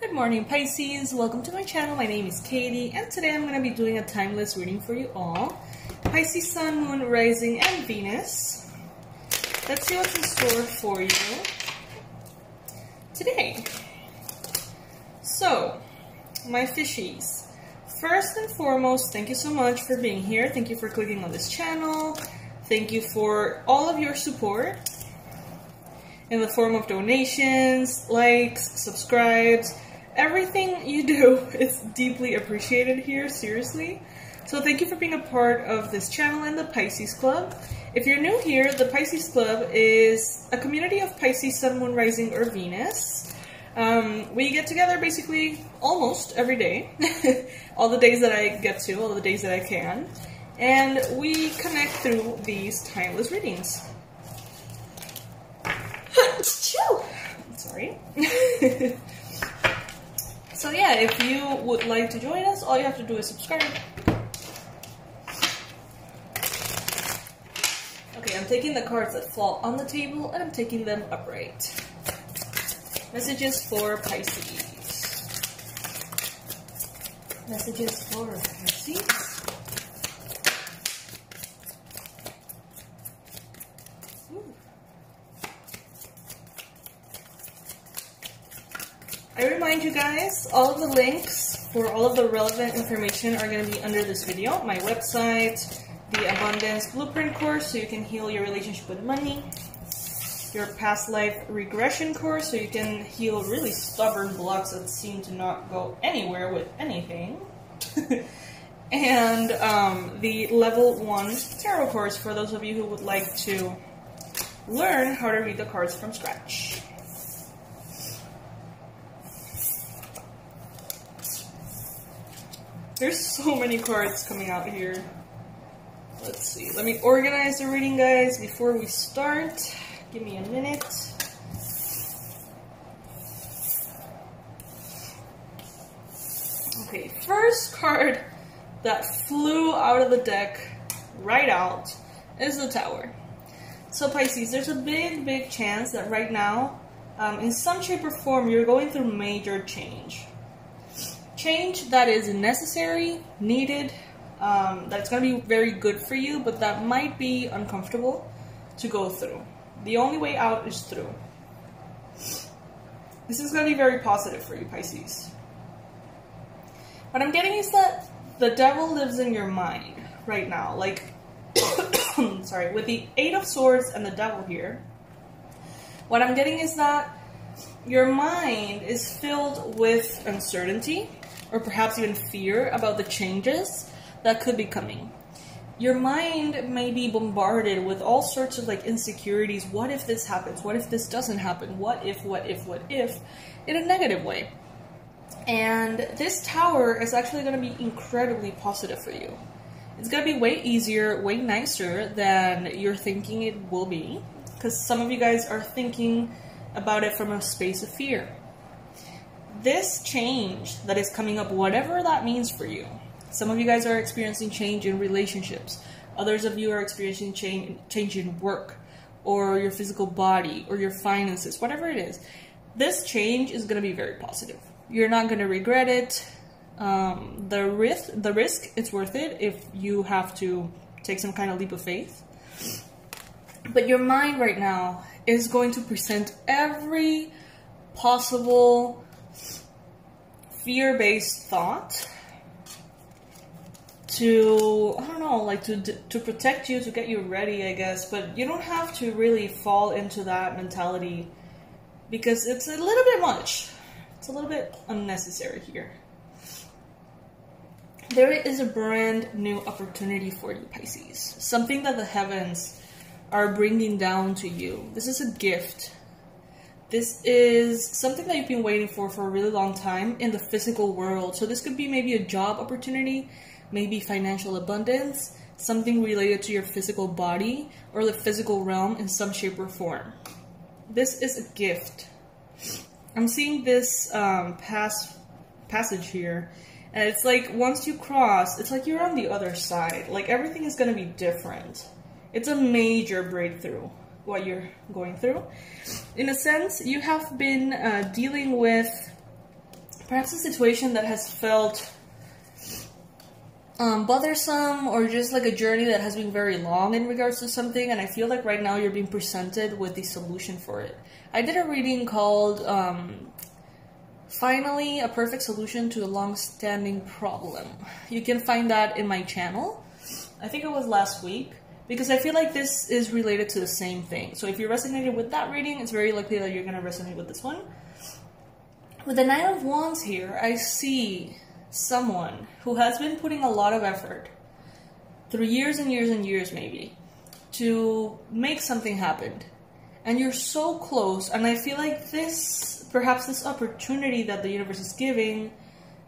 Good morning, Pisces. Welcome to my channel. My name is Katie, and today I'm going to be doing a timeless reading for you all. Pisces Sun, Moon, Rising, and Venus. Let's see what's in store for you today. So, my fishies, first and foremost, thank you so much for being here. Thank you for clicking on this channel. Thank you for all of your support in the form of donations, likes, subscribes. Everything you do is deeply appreciated here, seriously. So thank you for being a part of this channel and the Pisces Club. If you're new here, the Pisces Club is a community of Pisces, Sun, Moon, Rising, or Venus. We get together basically almost every day, all the days that I get to, all the days that I can, and we connect through these timeless readings. Sorry. So yeah, if you would like to join us, all you have to do is subscribe. Okay, I'm taking the cards that fall on the table and I'm taking them upright. Messages for Pisces. Messages for Pisces. Ooh. I remind you guys, all of the links for all of the relevant information are going to be under this video. My website, the Abundance Blueprint course, so you can heal your relationship with money. Your Past Life Regression course, so you can heal really stubborn blocks that seem to not go anywhere with anything. And the Level 1 Tarot course, for those of you who would like to learn how to read the cards from scratch. There's so many cards coming out here. Let's see. Let me organize the reading, guys, before we start. Give me a minute. Okay, first card that flew out of the deck right out is the Tower. So Pisces, there's a big chance that right now, in some shape or form, you're going through major change. Change that is necessary, needed, that's going to be very good for you, but that might be uncomfortable to go through. The only way out is through. This is going to be very positive for you, Pisces. What I'm getting is that the devil lives in your mind right now. Like, sorry, with the Eight of Swords and the Devil here, what I'm getting is that your mind is filled with uncertainty, or perhaps even fear about the changes that could be coming. Your mind may be bombarded with all sorts of like insecurities. What if this happens? What if this doesn't happen? What if, in a negative way. And this Tower is actually going to be incredibly positive for you. It's going to be way easier, way nicer than you're thinking it will be, because some of you guys are thinking about it from a space of fear. This change that is coming up, whatever that means for you. Some of you guys are experiencing change in relationships. Others of you are experiencing change in work, or your physical body, or your finances, whatever it is. This change is going to be very positive. You're not going to regret it. The risk, it's worth it if you have to take some kind of leap of faith. But your mind right now is going to present every possible fear-based thought to, I don't know, like to protect you, to get you ready, I guess. But you don't have to really fall into that mentality, because it's a little bit much. It's a little bit unnecessary here. There is a brand new opportunity for you, Pisces. Something that the heavens are bringing down to you. This is a gift. This is something that you've been waiting for a really long time in the physical world. So this could be maybe a job opportunity, maybe financial abundance, something related to your physical body or the physical realm in some shape or form. This is a gift. I'm seeing this passage here, and it's like once you cross, it's like you're on the other side. Like everything is going to be different. It's a major breakthrough, what you're going through. In a sense, you have been dealing with perhaps a situation that has felt bothersome, or just like a journey that has been very long in regards to something, and I feel like right now you're being presented with the solution for it. I did a reading called Finally, a Perfect Solution to a Long-Standing Problem. You can find that in my channel. I think it was last week, because I feel like this is related to the same thing. So if you resonated with that reading, it's very likely that you're going to resonate with this one. With the Nine of Wands here, I see someone who has been putting a lot of effort through years and years and years, maybe, to make something happen, and you're so close. And I feel like this, perhaps this opportunity that the universe is giving,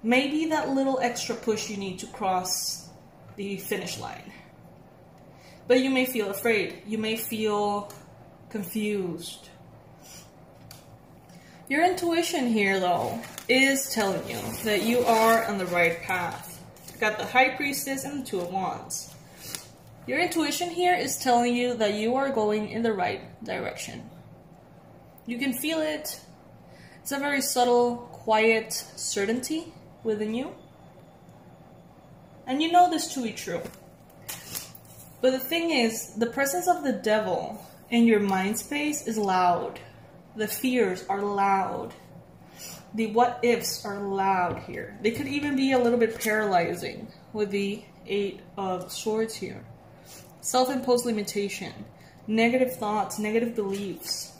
maybe that little extra push you need to cross the finish line. But you may feel afraid, you may feel confused. Your intuition here, though, is telling you that you are on the right path. You got the High Priestess and the Two of Wands. Your intuition here is telling you that you are going in the right direction. You can feel it. It's a very subtle, quiet certainty within you. And you know this to be true. But the thing is, the presence of the devil in your mind space is loud. The fears are loud. The what ifs are loud here. They could even be a little bit paralyzing with the Eight of Swords here. Self-imposed limitation, negative thoughts, negative beliefs.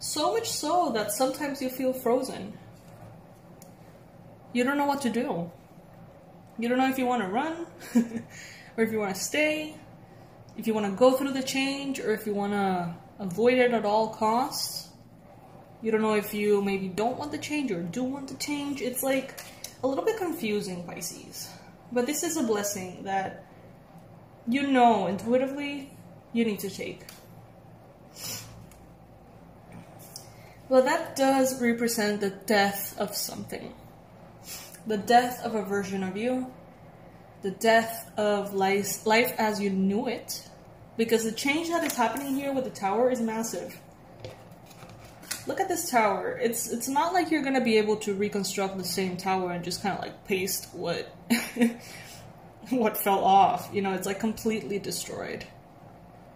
So much so that sometimes you feel frozen. You don't know what to do. You don't know if you want to run. Or if you want to stay, if you want to go through the change, or if you want to avoid it at all costs. You don't know if you maybe don't want the change or do want the change. It's like a little bit confusing, Pisces. But this is a blessing that you know intuitively you need to take. Well, that does represent the death of something. The death of a version of you. The death of life as you knew it, because the change that is happening here with the Tower is massive. Look at this Tower. It's not like you're going to be able to reconstruct the same Tower and just kind of like paste what what fell off. You know, it's like completely destroyed.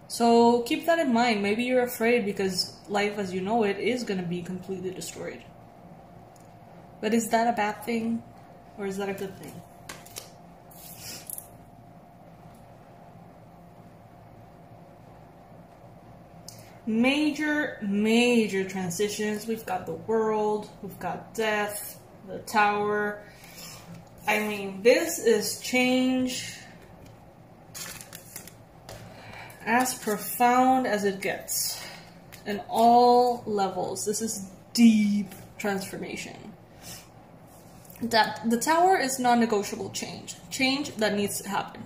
So keep that in mind. Maybe you're afraid because life as you know it is going to be completely destroyed. But is that a bad thing, or is that a good thing? Major, major transitions. We've got the World, we've got death, the Tower. I mean, this is change as profound as it gets in all levels. This is deep transformation. That the Tower is non-negotiable change, change that needs to happen.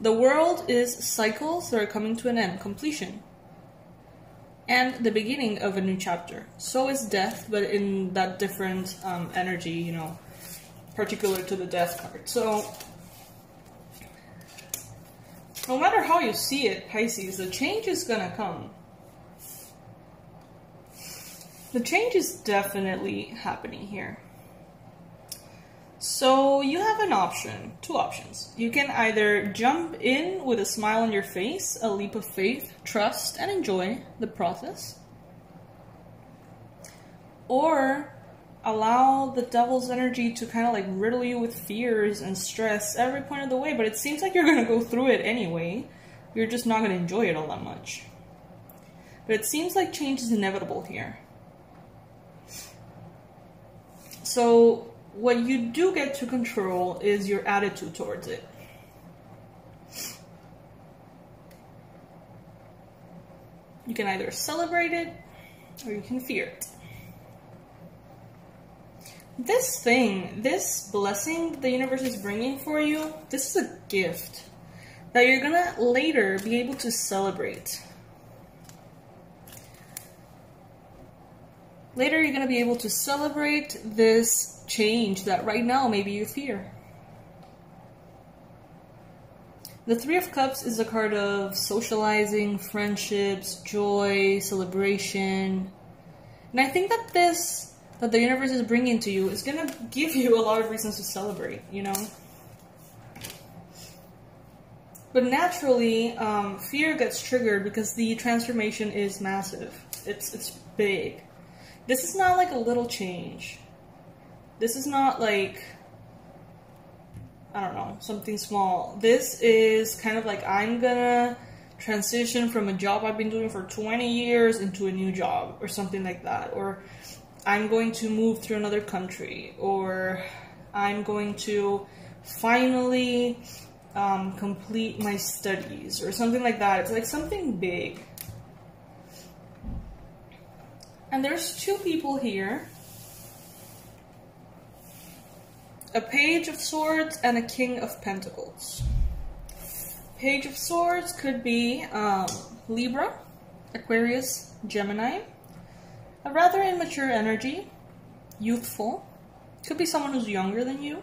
The World is cycles that are coming to an end, completion. And the beginning of a new chapter. So is death, but in that different energy, you know, particular to the death card. So, no matter how you see it, Pisces, the change is gonna come. The change is definitely happening here. So, you have an option, two options. You can either jump in with a smile on your face, a leap of faith, trust, and enjoy the process. Or allow the devil's energy to kind of like riddle you with fears and stress every point of the way, but it seems like you're going to go through it anyway. You're just not going to enjoy it all that much. But it seems like change is inevitable here. So, what you do get to control is your attitude towards it. You can either celebrate it, or you can fear it. This thing, this blessing the universe is bringing for you, this is a gift that you're gonna later be able to celebrate. Later, you're gonna be able to celebrate this change that right now maybe you fear. The Three of Cups is a card of socializing, friendships, joy, celebration. And I think that this, that the universe is bringing to you, is going to give you a lot of reasons to celebrate, you know? But naturally, fear gets triggered because the transformation is massive. It's big. This is not like a little change. This is not like, I don't know, something small. This is kind of like, I'm gonna transition from a job I've been doing for 20 years into a new job or something like that. Or I'm going to move to another country. Or I'm going to finally complete my studies or something like that. It's like something big. And there's two people here. A Page of Swords and a King of Pentacles. Page of Swords could be Libra, Aquarius, Gemini. A rather immature energy, youthful. Could be someone who's younger than you,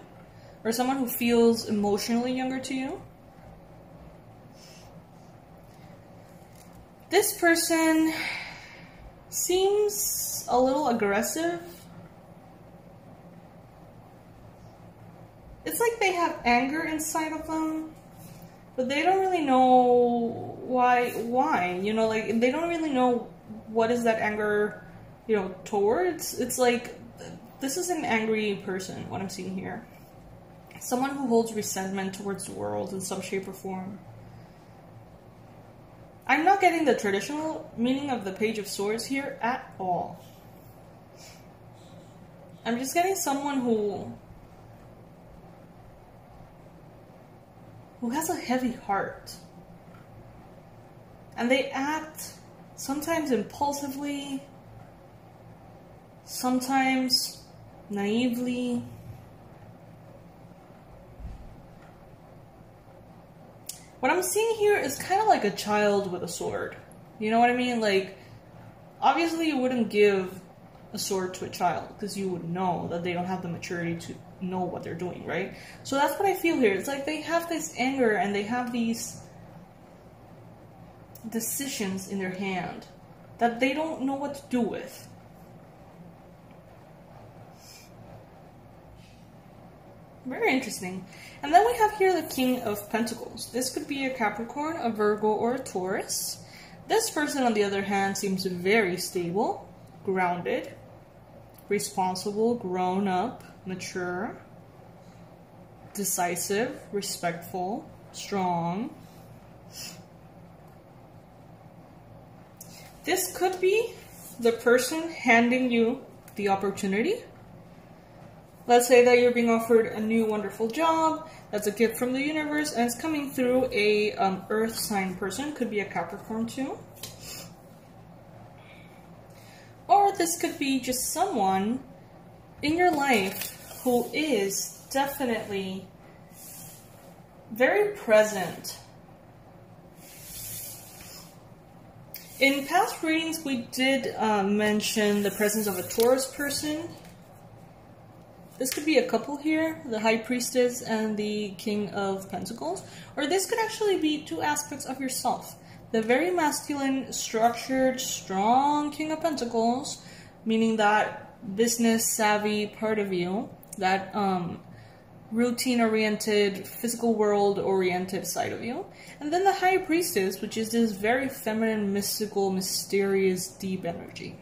or someone who feels emotionally younger to you. This person seems a little aggressive. It's like they have anger inside of them, but they don't really know why, you know, like they don't really know what is that anger, you know, towards. It's like, this is an angry person, what I'm seeing here. Someone who holds resentment towards the world in some shape or form. I'm not getting the traditional meaning of the Page of Swords here at all. I'm just getting someone who has a heavy heart. And they act sometimes impulsively, sometimes naively. What I'm seeing here is kind of like a child with a sword. You know what I mean? Like, obviously you wouldn't give a sword to a child because you would know that they don't have the maturity to know what they're doing, right? So that's what I feel here. It's like they have this anger and they have these decisions in their hand that they don't know what to do with. Very interesting. And then we have here the King of Pentacles. This could be a Capricorn, a Virgo, or a Taurus. This person, on the other hand, seems very stable, grounded, responsible, grown up, mature, decisive, respectful, strong. This could be the person handing you the opportunity. Let's say that you're being offered a new wonderful job, that's a gift from the universe, and it's coming through a earth sign person, could be a Capricorn too. Or this could be just someone in your life who is definitely very present. In past readings, we did mention the presence of a Taurus person. This could be a couple here, the High Priestess and the King of Pentacles. Or this could actually be two aspects of yourself. The very masculine, structured, strong King of Pentacles, meaning that business-savvy part of you, that routine-oriented, physical world-oriented side of you. And then the High Priestess, which is this very feminine, mystical, mysterious, deep energy.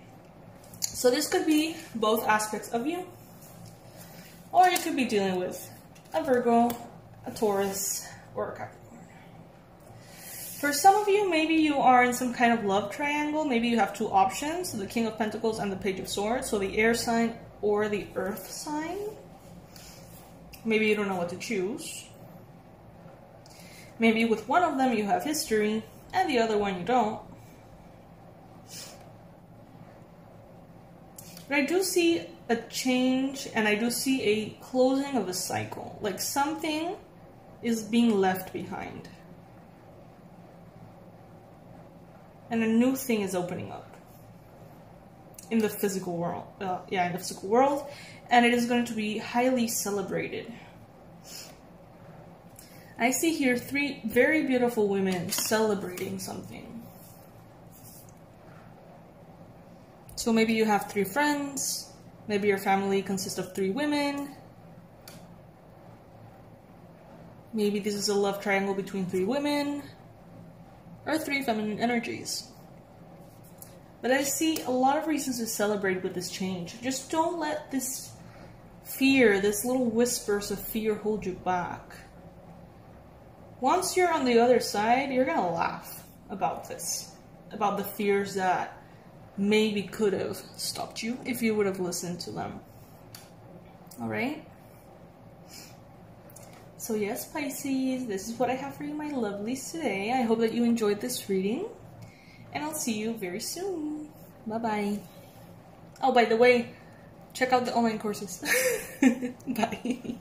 So this could be both aspects of you. Or you could be dealing with a Virgo, a Taurus, or a Capricorn. For some of you, maybe you are in some kind of love triangle. Maybe you have two options, the King of Pentacles and the Page of Swords. So the air sign or the earth sign. Maybe you don't know what to choose. Maybe with one of them you have history and the other one you don't. But I do see a change, and I do see a closing of a cycle. Like something is being left behind. And a new thing is opening up in the physical world. In the physical world. And it is going to be highly celebrated. I see here three very beautiful women celebrating something. So maybe you have three friends. Maybe your family consists of three women. Maybe this is a love triangle between three women or three feminine energies. But I see a lot of reasons to celebrate with this change. Just don't let this fear, this little whispers of fear hold you back. Once you're on the other side, you're gonna laugh about this, about the fears that maybe could have stopped you if you would have listened to them. All right? So yes, Pisces, this is what I have for you, my lovelies, today. I hope that you enjoyed this reading. And I'll see you very soon. Bye-bye. Oh, by the way, check out the online courses. Bye.